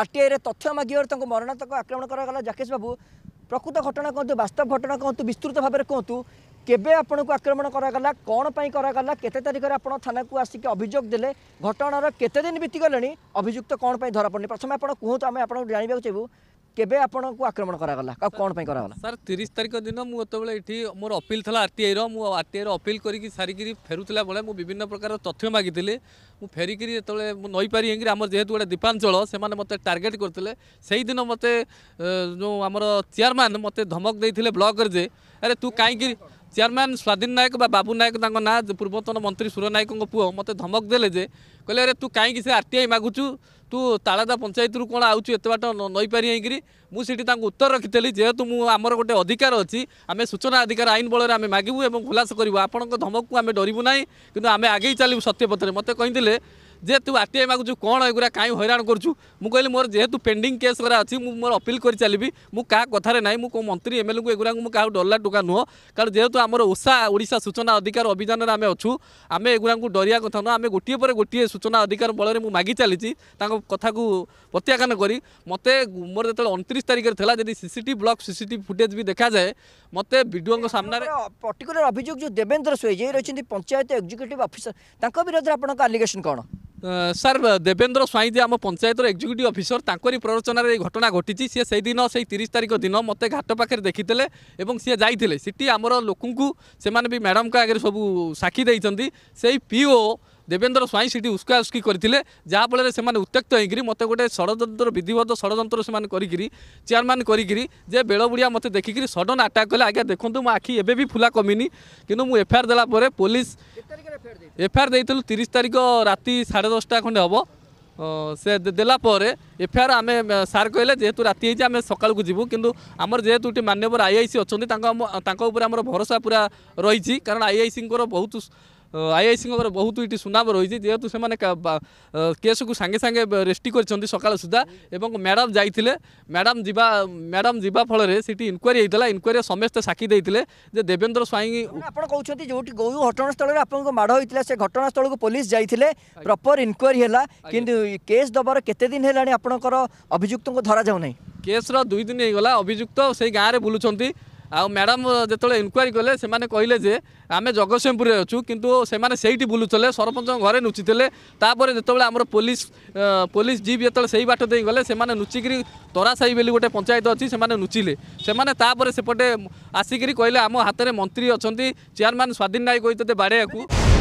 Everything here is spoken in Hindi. आरटीआई तथ्य मागिबार मरणातक आक्रमण कराला। जाकेश बाबू प्रकृत घटना कहतु वास्तव घटना कहतु विस्तृत भाव में कहतु केबे आपण को आक्रमण कराला कौन पाई कराला केते तारिख रे आपण थाना को आसिक अभियोग देले घटनार केते दिन बीती गले अभियुक्त कौन पाई धरा पड़नी प्रथम आपण कहतु आम आपण जानिबाक चाहबू केबे आपण को आक्रमण कराला कौन पाई कराला। सर 30 तारिख दिन मुतबले एठी मोर अपील थला आरटीआई रो मु आरटीआई रो अपील करी सारिगिरी फेरुतला बेले मु विभिन्न प्रकार तथ्य मागितिले मु फेरिकिरी जतबले मु नई पारी हेंगिरी हमर जेहेतु गोटे दीपांचल से माने मते टार्गेट करतिले सेही दिन मते जो हमर चेयरमैन मते धमक दैथिले ब्लॉक कर जे अरे तू काई कि चेयरमैन स्वाधीन नायक बा बाबू नायक ना पूर्वतन मंत्री सुर नायक पुओ मत धमक देले जे कहले अरे तू कहीं से आरटीआई मागुचु तू तालादा पंचायत रू कौन आउचु एत बाट नई पारी होगी मुझे उत्तर रखिली जेहेतु मुझे गोटे अधिकार अच्छी आम सूचना अधिकार आईन बल में आम मागू और खुलास करूँ आपण धमक को आम डरू ना कि आम आगे चलू सत्य पथर मत कही जे तू आरटीआई मागुचु कौन एगुरा कहीं हईराण करुँ मुझे मोर जेहेतु पेंडिंग केस गुरा अच्छी मोर अपील कर चली क्या कथार ना मो मंत्री एमएलए को एगुरा क्या डरला टोका नुह कारण जेहेतु आमर ओसा ओडिशा सूचना अधिकार अभियान में आम अच्छू आम एगुरा डरिया कथ नुह आम गोटे पर गोटे सूचना अधिकार बल में मागि चली कथा को प्रत्याख्यान कर मत मोर जो 29 तारिख था जी सीसीटीवी ब्लॉक सीसीटीवी फुटेज भी देखा जाए मत वीडियो सामने पर्टिकुलर अभियोग जो देवेंद्र सोयजे रही पंचायत एग्जीक्यूटिव ऑफिसर विरोध में आपन एलिगेशन कौन। सर देवेंद्र स्वाई जी आम पंचायतर एग्जीक्यूटिव ऑफिसर तांकरी प्ररोचन रे घटना घटी सी से दिन से 30 तारिख दिन मत घाट पाखे देखीते और सी जाते सीटी आमर लोकू से भी मैडम का आगे सब साक्षी देते से पीओ देवेंद्र स्वाई सीटी उस्का उस्की करते जहाँफल से उत्त्यक्त होकर मत गोटे षड्यंत्र विधिवत षड्यंत्र से चेयरमैन करी जे बेल बुढ़िया मत देखिकी सडन आटाक कले आज्ञा देखूँ मो आखि एबे भी फुला कमीनी कि एफआईआर देला पुलिस एफआईआर देलु 30 तारिख राति 10:30 खंडे हम से देलापर एफआईआर आम सार कहले जेहेतु राति होती आम सका जीवु कि आमर जेहेतु ये मान्यवर आईआईसी अच्छा भरोसा पूरा रही कारण आईआईसी बहुत आईआईसी बहुत ये सुनाम रही जेहेतु से केस को सांगे सांगे रेस्टी कर सका सुधा एवं मैडम जाइए मैडम जावा फल से इनक्वारी होता इनक्वारी समस्त साक्षी देते देवेंद्र स्वाई आप कहते जो घटनास्थल आपको माड़ होता से घटनास्थल को पुलिस जाइए प्रपर इनक्वारी है कि केस दबार केते दिन है आपंकर अभियुक्त को धरा जाऊ नहीं केस्र 2 दिन होगा अभियुक्त से गाँव में बुलूँच आ मैडम जिते इनक्वारी कले से कहले जे आम जगत सिंहपुर अच्छू कितु से बुलूले सरपंच घर नुचिते जितेबाला आम पुलिस जीप जिते से बाट दे गले से नुचिक तरासाई बेली गोटे पंचायत अच्छी से नुचिले सेपटे आसिक कहले आम हाथ में मंत्री अच्छा चेयरमैन स्वाधीन नायक बाड़े को